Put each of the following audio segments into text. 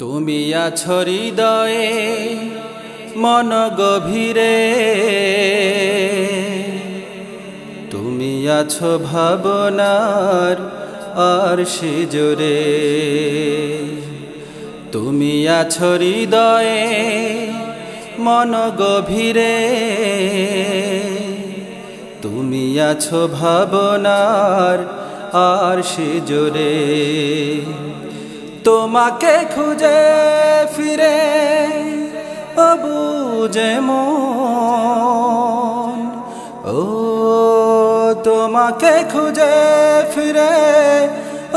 তুমি আছো হৃদয়ে মন গভীরে, তুমি আছো ভাবনার আরশি জোরে। তুমি আছো হৃদয়ে মন গভীরে, তুমি আছো ভাবনার আরশি জোরে। তোমাকে খুঁজে ফিরে অবুঝে মন, ও তোমাকে খুঁজে ফিরে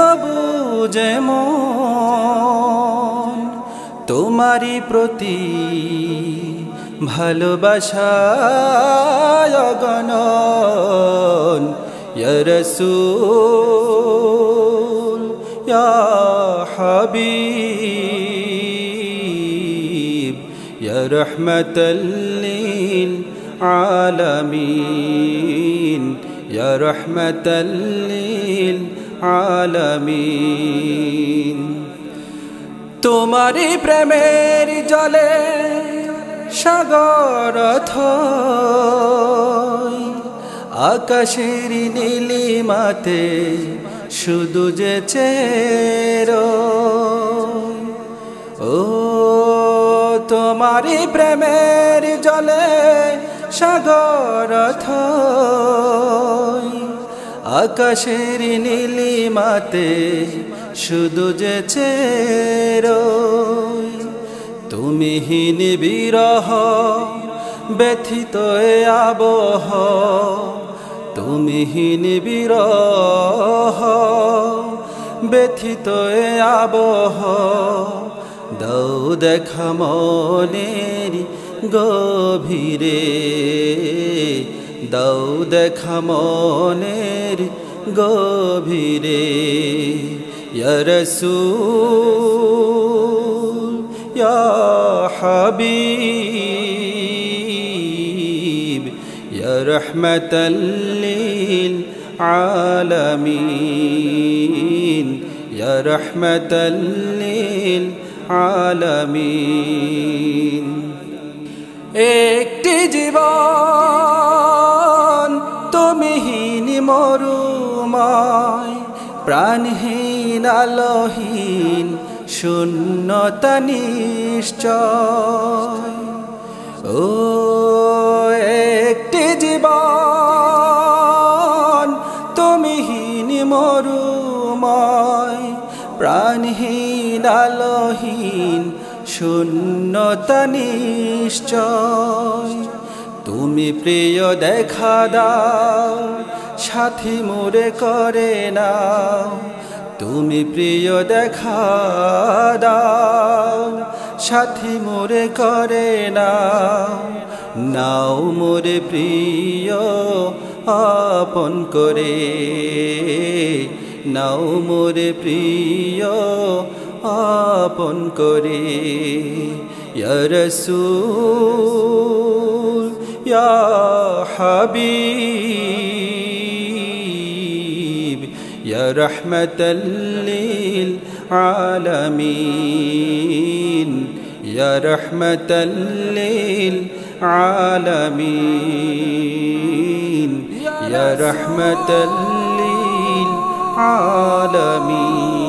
অবুঝে মন, তোমারই প্রতি ভালোবাসায় অগণন। ইয়া রাসূল ইয়া হাবিব ইয়া রাহমাতাল লিল আলামিন, ইয়া রাহমাতাল লিল আলামিন। তোমারই প্রেমের জলে সাগর থই, আকাশের নীলিমাতে শুধু যে চেরোই। ও তোমারই প্রেমের জলে সাগর থই, আকাশের নীলিমাতে শুধু যে চেরোই। তুমি হীন বিরহ ব্যথিত এ আবহ, তুমি হীন বিরহ ব্যথিত এ আবহ, দাও দেখা মনের গভীরে, দাও দেখা মনের গভীরে। ইয়া রাসূল ইয়া হাবিব ইয়া রাহমাতাল লিল আলামিন, ইয়া রাহমাতাল লিল আলামিন। একটি জীবন তুমিহীন মরুময়, প্রাণহীন আলোহীন শূন্যতা নিশ্চয়। ও একটি জীবন তুমিহীন মরুময়, প্রাণহীন আলোহীন শূন্যতা নিশ্চয়। তুমি প্রিয় দেখা দাও সাথী মোরে করে নাও, তুমি প্রিয় দেখা দাও সাথী মোরে করে নাও, নাও মোরে প্রিয় আপন করে, নাও মোরে প্রিয় আপন করে। ইয়া রাসূল ইয়া হাবিব ইয়া রাহমাতাল লিল আলামিন, ইয়া রাহমাতাল লিল আলামিন, ইয়া রাহমাতাল লিল আলামিন।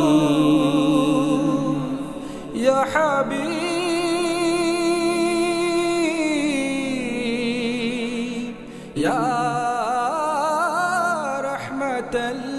يا حبيب يا رحمة